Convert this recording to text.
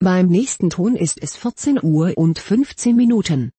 Beim nächsten Ton ist es 14:15 Uhr.